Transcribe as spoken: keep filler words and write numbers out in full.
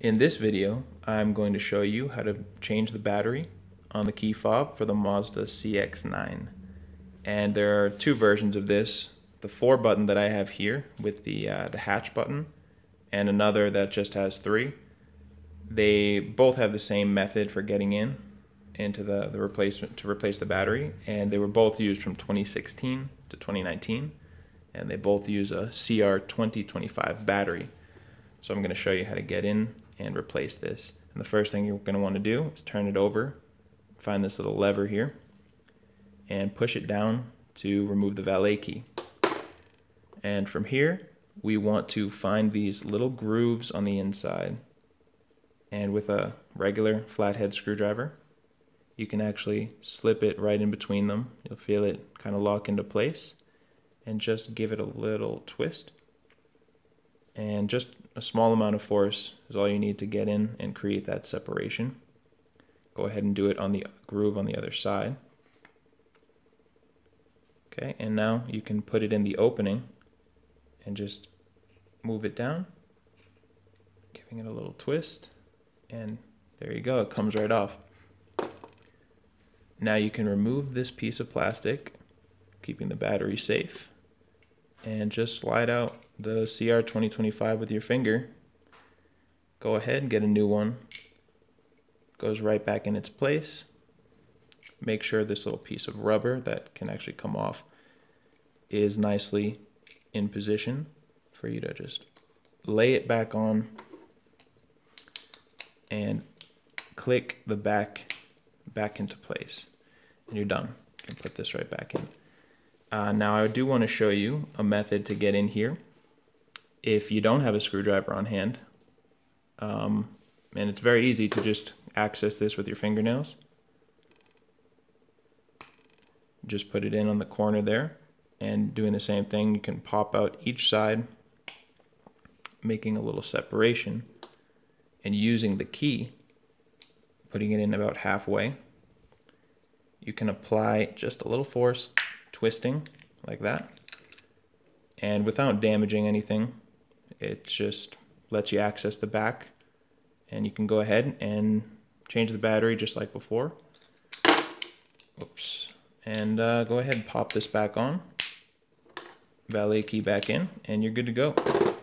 In this video, I'm going to show you how to change the battery on the key fob for the Mazda C X nine. And there are two versions of this, the four button that I have here with the, uh, the hatch button, and another that just has three. They both have the same method for getting in into the, the replacement to replace the battery, and they were both used from twenty sixteen to twenty nineteen, and they both use a C R twenty twenty-five battery. So I'm going to show you how to get in and replace this. And the first thing you're going to want to do is turn it over, find this little lever here, and push it down to remove the valet key. And from here, we want to find these little grooves on the inside. And with a regular flathead screwdriver, you can actually slip it right in between them. You'll feel it kind of lock into place, and just give it a little twist. And just a small amount of force is all you need to get in and create that separation. Go ahead and do it on the groove on the other side. Okay, and now you can put it in the opening and just move it down, giving it a little twist, and there you go, it comes right off. Now you can remove this piece of plastic, keeping the battery safe, and just slide out the C R twenty twenty-five with your finger. Go ahead and get a new one. Goes right back in its place. Make sure this little piece of rubber that can actually come off is nicely in position for you to just lay it back on and click the back back into place, and you're done. You can put this right back in. Uh, now I do want to show you a method to get in here if you don't have a screwdriver on hand, um, and it's very easy to just access this with your fingernails. Just put it in on the corner there, and doing the same thing, you can pop out each side, making a little separation, and using the key, putting it in about halfway. You can apply just a little force, twisting like that, and without damaging anything. It just lets you access the back, and you can go ahead and change the battery just like before. Oops. And uh, go ahead and pop this back on, valet key back in, and you're good to go.